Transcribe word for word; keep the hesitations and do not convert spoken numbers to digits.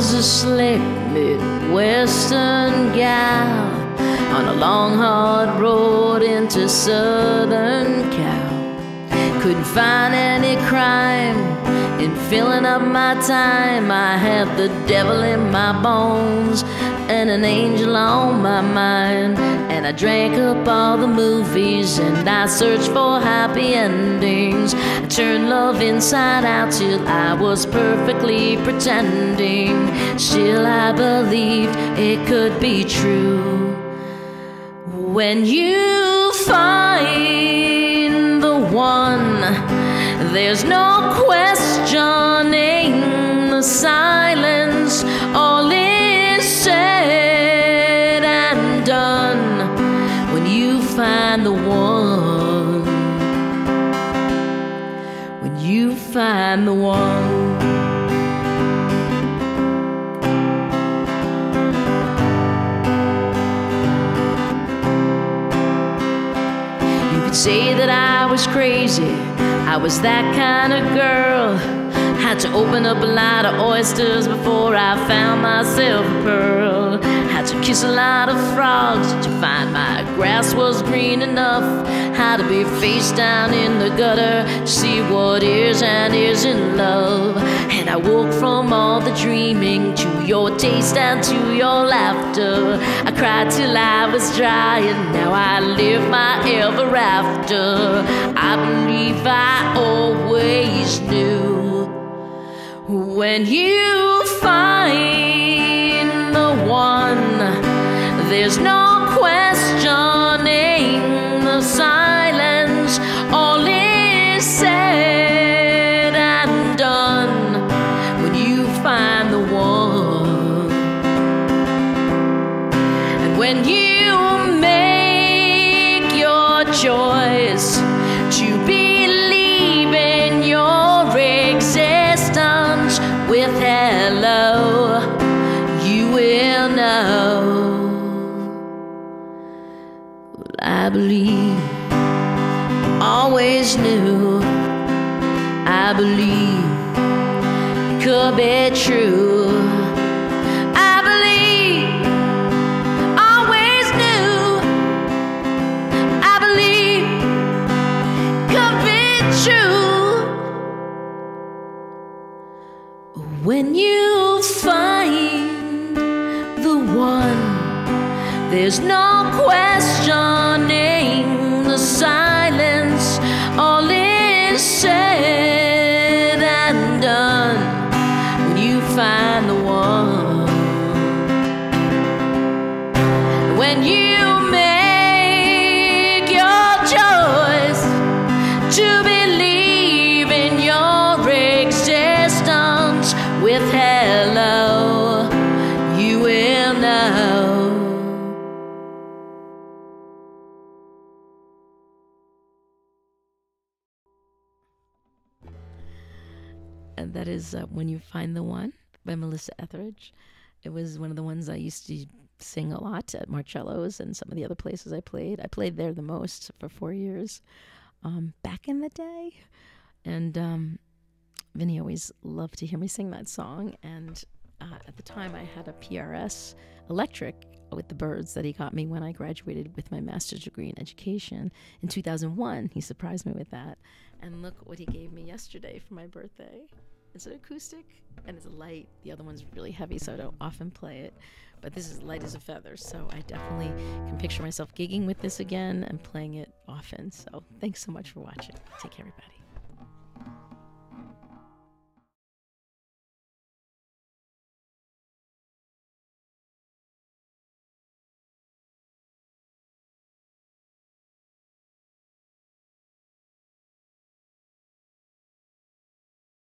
was a slick Midwestern gal on a long, hard road into Southern Cal. Couldn't find any crime in filling up my time. I had the devil in my bones and an angel on my mind. And I drank up all the movies and I searched for happy endings. I turned love inside out till I was perfectly pretending. Still I believed it could be true. When you find the one, there's no questioning the silence. All is said and done when you find the one. When you find the one. Say that I was crazy, I was that kind of girl. Had to open up a lot of oysters before I found myself a pearl. Had to kiss a lot of frogs to find my grass was green enough. Had to be face down in the gutter to see what is and isn't love. And I woke from all the dreaming to your taste and to your laughter. I cried till I was dry and now I live my ever after. I believe I always knew. When you find the one, there's no questioning the silence. All is said and done when you find the one. And when you make your choice to believe in your existence with hello, you will know. Well, I believe, always knew. I believe it could be true. I believe, always knew. I believe it could be true. When you find the one, there's no questioning the silence. All is said and done when you find the one. When you make your choice to believe in your existence with hello, you will know. And that is uh, When You Find the One by Melissa Etheridge. It was one of the ones I used to sing a lot at Marcello's and some of the other places I played. I played there the most for four years um, back in the day. And um, Vinny always loved to hear me sing that song. And uh, at the time, I had a P R S electric with the birds that he got me when I graduated with my master's degree in education in two thousand one. He surprised me with that. And look what he gave me yesterday for my birthday. It's an acoustic and it's light. The other one's really heavy, so I don't often play it. But this is light as a feather, so I definitely can picture myself gigging with this again and playing it often. So thanks so much for watching. Take care, everybody.